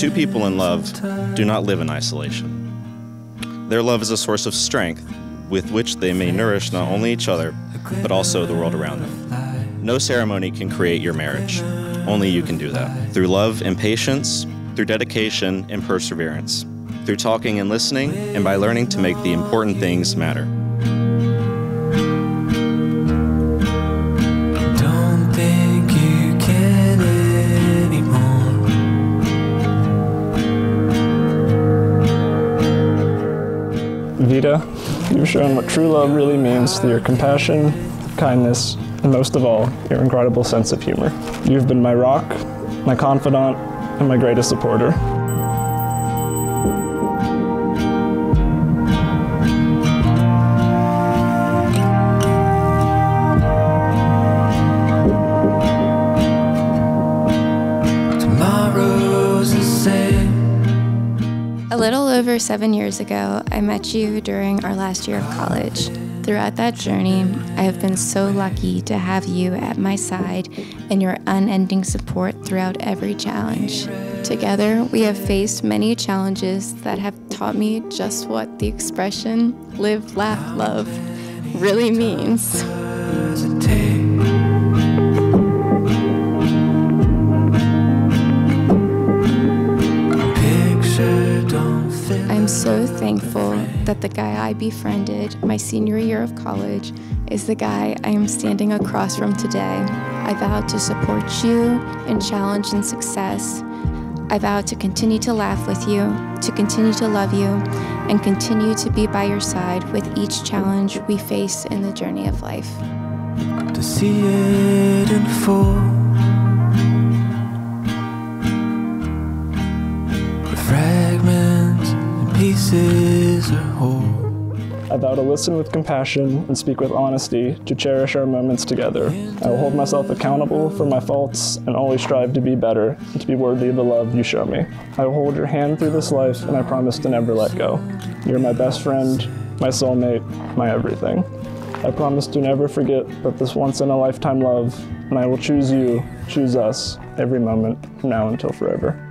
Two people in love do not live in isolation. Their love is a source of strength with which they may nourish not only each other, but also the world around them. No ceremony can create your marriage. Only you can do that. Through love and patience, through dedication and perseverance, through talking and listening, and by learning to make the important things matter. Vida, you've shown what true love really means through your compassion, kindness, and most of all, your incredible sense of humor. You've been my rock, my confidant, and my greatest supporter. A little over 7 years ago, I met you during our last year of college. Throughout that journey, I have been so lucky to have you at my side and your unending support throughout every challenge. Together, we have faced many challenges that have taught me just what the expression "live, laugh, love" really means. I'm so thankful that the guy I befriended my senior year of college is the guy I am standing across from today. I vow to support you in challenge and success. I vow to continue to laugh with you, to continue to love you, and continue to be by your side with each challenge we face in the journey of life. To see it in full. Pieces are whole. I vow to listen with compassion and speak with honesty to cherish our moments together. I will hold myself accountable for my faults and always strive to be better and to be worthy of the love you show me. I will hold your hand through this life and I promise to never let go. You're my best friend, my soulmate, my everything. I promise to never forget that this once-in-a-lifetime love, and I will choose you, choose us, every moment from now until forever.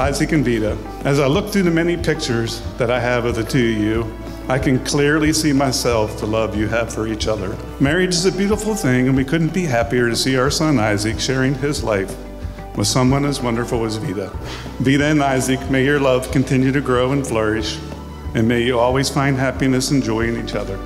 Isaac and Vida, as I look through the many pictures that I have of the two of you, I can clearly see myself the love you have for each other. Marriage is a beautiful thing, and we couldn't be happier to see our son Isaac sharing his life with someone as wonderful as Vida. Vida and Isaac, may your love continue to grow and flourish, and may you always find happiness and joy in each other.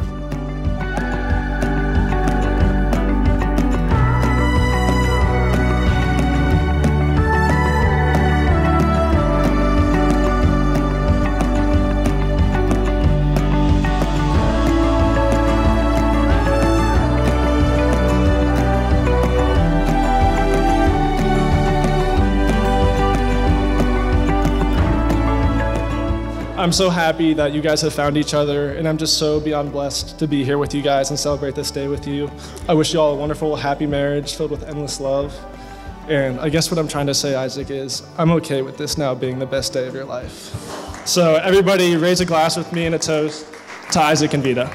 I'm so happy that you guys have found each other, and I'm just so beyond blessed to be here with you guys and celebrate this day with you. I wish you all a wonderful, happy marriage filled with endless love. And I guess what I'm trying to say, Isaac, is I'm okay with this now being the best day of your life. So everybody raise a glass with me and a toast to Isaac and Vida.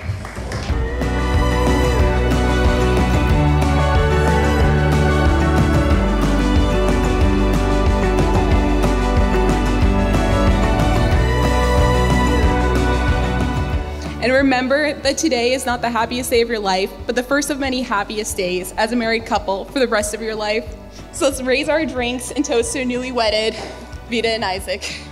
And remember that today is not the happiest day of your life, but the first of many happiest days as a married couple for the rest of your life. So let's raise our drinks and toast to newly wedded Vida and Isaac.